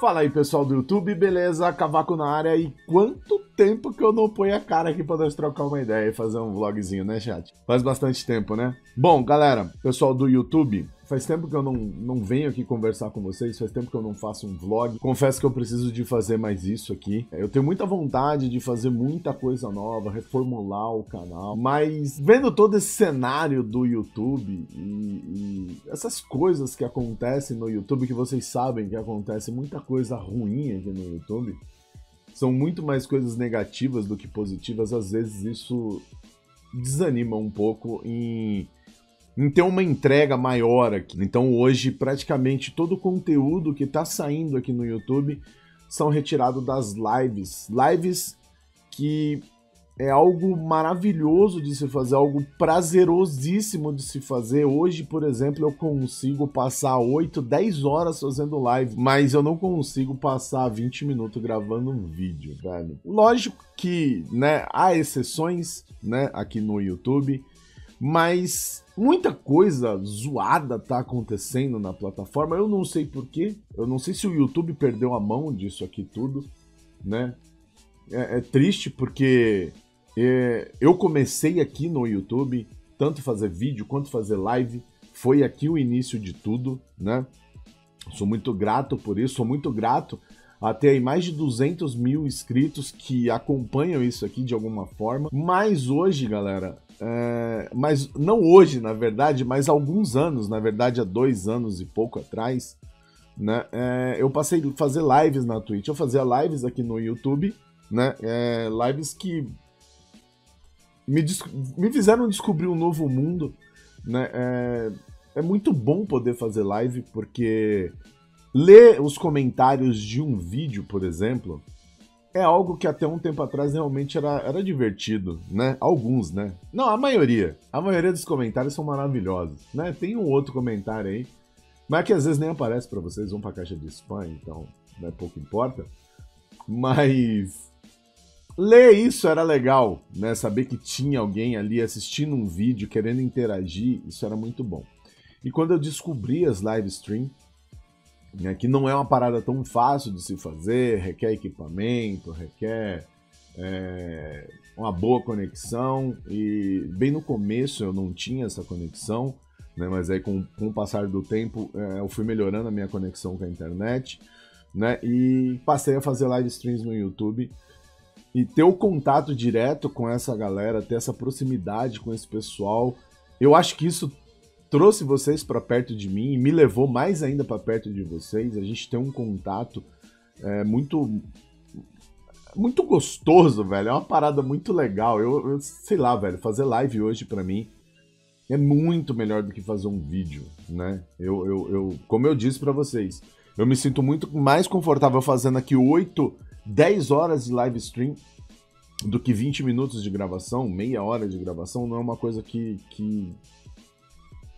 Fala aí, pessoal do YouTube, beleza? Cavaco na área. E quanto tempo que eu não ponho a cara aqui pra nós trocar uma ideia e fazer um vlogzinho, né, chat? Faz bastante tempo, né? Bom, galera, pessoal do YouTube, faz tempo que eu não venho aqui conversar com vocês, faz tempo que eu não faço um vlog. Confesso que eu preciso de fazer mais isso aqui. Eu tenho muita vontade de fazer muita coisa nova, reformular o canal, mas vendo todo esse cenário do YouTube e essas coisas que acontecem no YouTube, que vocês sabem que acontece muita coisa ruim aqui no YouTube, são muito mais coisas negativas do que positivas. Às vezes isso desanima um pouco em ter uma entrega maior aqui. Então hoje praticamente todo o conteúdo que tá saindo aqui no YouTube são retirados das lives. Lives que é algo maravilhoso de se fazer, algo prazerosíssimo de se fazer. Hoje, por exemplo, eu consigo passar 8, 10 horas fazendo live, mas eu não consigo passar 20 minutos gravando um vídeo, velho. Lógico que, né, há exceções, né, aqui no YouTube, mas muita coisa zoada tá acontecendo na plataforma. Eu não sei porquê, eu não sei se o YouTube perdeu a mão disso aqui tudo, né? É triste porque... eu comecei aqui no YouTube, tanto fazer vídeo quanto fazer live, foi aqui o início de tudo, né? Sou muito grato por isso, sou muito grato a ter aí mais de 200 mil inscritos que acompanham isso aqui de alguma forma. Mas hoje, galera, mas não hoje, na verdade, mas há alguns anos, na verdade há 2 anos e pouco atrás, né? Eu passei a fazer lives na Twitch, eu fazia lives aqui no YouTube, né? Lives que me fizeram descobrir um novo mundo, né? É muito bom poder fazer live, porque ler os comentários de um vídeo, por exemplo, é algo que até um tempo atrás realmente era divertido, né? Alguns, né? Não, a maioria dos comentários são maravilhosos, né? Tem um outro comentário aí, mas que às vezes nem aparece para vocês, vão para a caixa de spam, então, né, pouco importa. Mas ler isso era legal, né? Saber que tinha alguém ali assistindo um vídeo, querendo interagir, isso era muito bom. E quando eu descobri as live stream, né, que não é uma parada tão fácil de se fazer, requer equipamento, requer uma boa conexão, e bem no começo eu não tinha essa conexão, né, mas aí com o passar do tempo eu fui melhorando a minha conexão com a internet, né, e passei a fazer live streams no YouTube. E ter o contato direto com essa galera, ter essa proximidade com esse pessoal, eu acho que isso trouxe vocês para perto de mim e me levou mais ainda para perto de vocês. A gente tem um contato muito gostoso, velho. É uma parada muito legal. Eu sei lá, velho, fazer live hoje para mim é muito melhor do que fazer um vídeo, né? Como eu disse para vocês, eu me sinto muito mais confortável fazendo aqui 10 horas de live stream do que 20 minutos de gravação, meia hora de gravação. Não é uma coisa que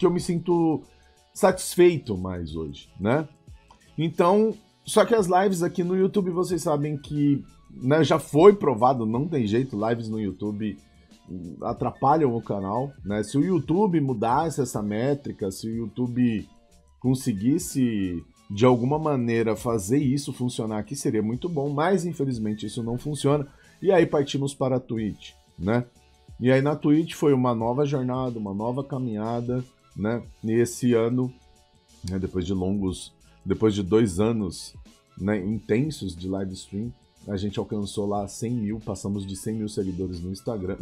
eu me sinto satisfeito mais hoje, né? Então, só que as lives aqui no YouTube, vocês sabem que, né, já foi provado, não tem jeito, lives no YouTube atrapalham o canal, né? Se o YouTube mudasse essa métrica, se o YouTube conseguisse de alguma maneira fazer isso funcionar aqui, seria muito bom, mas infelizmente isso não funciona. E aí partimos para a Twitch, né? E aí na Twitch foi uma nova jornada, uma nova caminhada, né? E esse ano, né, depois de 2 anos, né, intensos de live stream, a gente alcançou lá 100 mil, passamos de 100 mil seguidores no Instagram,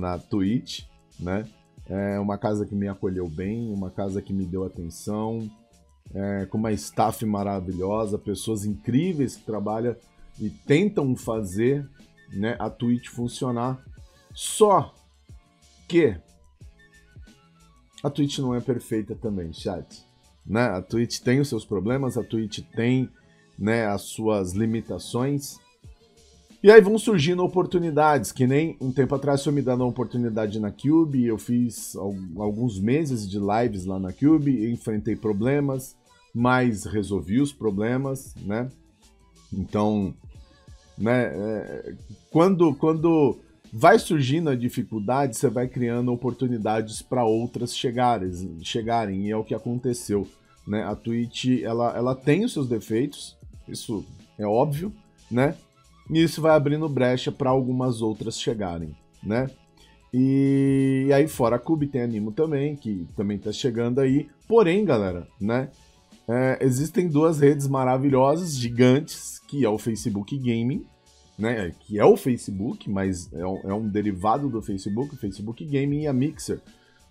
na Twitch, né? É uma casa que me acolheu bem, uma casa que me deu atenção, com uma staff maravilhosa, pessoas incríveis que trabalham e tentam fazer, né, a Twitch funcionar. Só que a Twitch não é perfeita também, chat, né? A Twitch tem os seus problemas, a Twitch tem, né, as suas limitações. E aí vão surgindo oportunidades, que nem um tempo atrás foi me dando uma oportunidade na Cube, eu fiz alguns meses de lives lá na Cube, enfrentei problemas, mas resolvi os problemas, né? Então, né, quando vai surgindo a dificuldade, você vai criando oportunidades para outras chegarem, e é o que aconteceu. né? A Twitch, ela tem os seus defeitos, isso é óbvio, né? E isso vai abrindo brecha para algumas outras chegarem, né? E aí fora a Cube tem a Nimo também, que também tá chegando aí. Porém, galera, né? Existem duas redes maravilhosas, gigantes, que é o Facebook Gaming, né? Que é o Facebook, mas é um derivado do Facebook, o Facebook Gaming e a Mixer,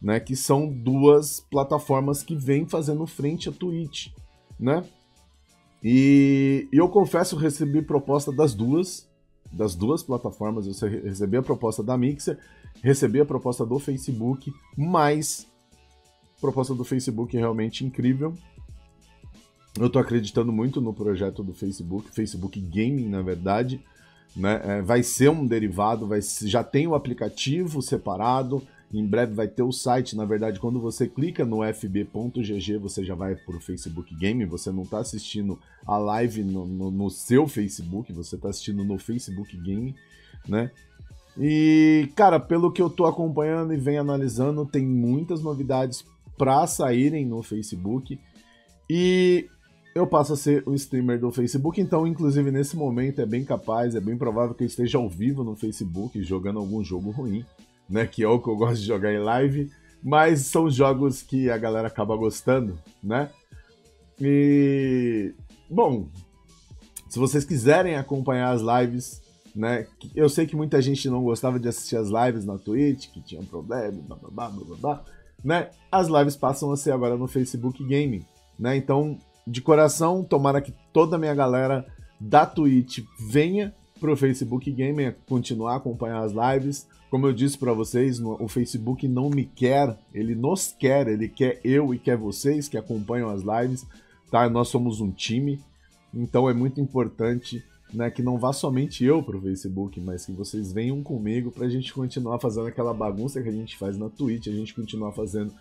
né? Que são duas plataformas que vêm fazendo frente à Twitch, né? E eu confesso, recebi proposta das duas plataformas. Eu recebi a proposta da Mixer, recebi a proposta do Facebook, mas a proposta do Facebook é realmente incrível. Eu tô acreditando muito no projeto do Facebook, Facebook Gaming, na verdade, né? Vai ser um derivado, já tem o aplicativo separado, em breve vai ter o site. Na verdade, quando você clica no fb.gg, você já vai para o Facebook Game, você não está assistindo a live no seu Facebook, você está assistindo no Facebook Game, né? E, cara, pelo que eu tô acompanhando e venho analisando, tem muitas novidades para saírem no Facebook, e eu passo a ser um streamer do Facebook, então, inclusive, nesse momento, é bem provável que eu esteja ao vivo no Facebook, jogando algum jogo ruim, né, que é o que eu gosto de jogar em live, mas são jogos que a galera acaba gostando, né? E, bom, se vocês quiserem acompanhar as lives, né, eu sei que muita gente não gostava de assistir as lives na Twitch, que tinha um problema, blá blá blá blá blá, né? As lives passam a ser agora no Facebook Gaming, né? Então, de coração, tomara que toda a minha galera da Twitch venha pro Facebook Gaming continuar a acompanhar as lives. Como eu disse para vocês, o Facebook não me quer, ele nos quer, ele quer eu e quer vocês que acompanham as lives, tá? Nós somos um time, então é muito importante, né, que não vá somente eu pro Facebook, mas que vocês venham comigo pra gente continuar fazendo aquela bagunça que a gente faz na Twitch, a gente continuar fazendo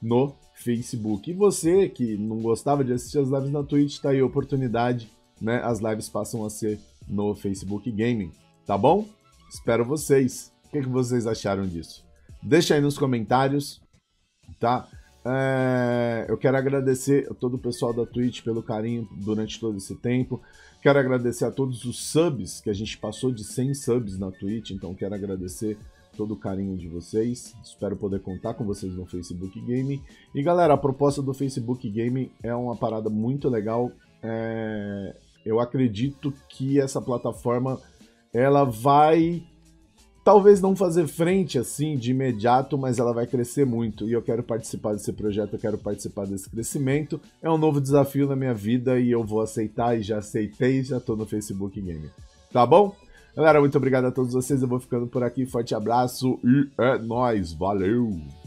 no Facebook. E você que não gostava de assistir as lives na Twitch, tá aí a oportunidade, né? As lives passam a ser no Facebook Gaming, tá bom? Espero vocês. O que vocês acharam disso? Deixa aí nos comentários, tá? Eu quero agradecer a todo o pessoal da Twitch pelo carinho durante todo esse tempo. Quero agradecer a todos os subs, que a gente passou de 100 subs na Twitch, então quero agradecer todo o carinho de vocês. Espero poder contar com vocês no Facebook Gaming. E galera, a proposta do Facebook Gaming é uma parada muito legal. Eu acredito que essa plataforma, ela vai... talvez não fazer frente assim de imediato, mas ela vai crescer muito. E eu quero participar desse projeto, eu quero participar desse crescimento. É um novo desafio na minha vida e eu vou aceitar, e já aceitei, já tô no Facebook Game. Tá bom? Galera, muito obrigado a todos vocês, eu vou ficando por aqui. Forte abraço e é nóis, valeu!